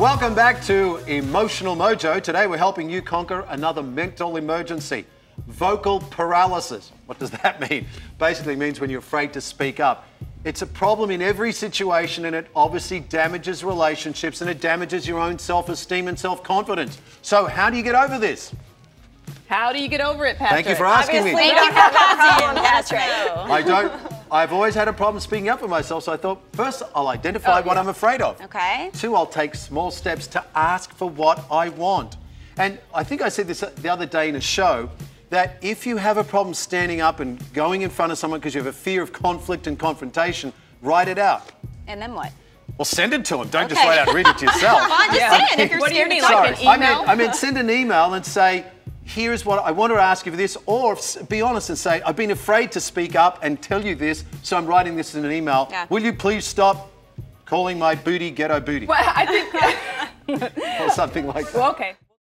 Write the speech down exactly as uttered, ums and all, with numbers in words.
Welcome back to Emotional Mojo. Today we're helping you conquer another mental emergency, vocal paralysis. What does that mean? Basically means when you're afraid to speak up. It's a problem in every situation, and it obviously damages relationships, and it damages your own self-esteem and self-confidence. So how do you get over this? How do you get over it, Patrick? Thank you for asking Obviously, me. You don't have that problem, Patrick. I don't. I've always had a problem speaking up for myself, so I thought, first, I'll identify oh, what yeah. I'm afraid of. Okay. Two, I'll take small steps to ask for what I want. And I think I said this the other day in a show, that if you have a problem standing up and going in front of someone because you have a fear of conflict and confrontation, write it out. And then what? Well, send it to them. Don't okay. just write out, read it to yourself. Well, just yeah. send it if you're What do you mean, like an email? I meant, I meant send an email and say, here's what I want to ask you for this, or be honest and say, I've been afraid to speak up and tell you this, so I'm writing this in an email. Yeah. Will you please stop calling my booty ghetto booty? Well, I think... or something like that. Well, okay.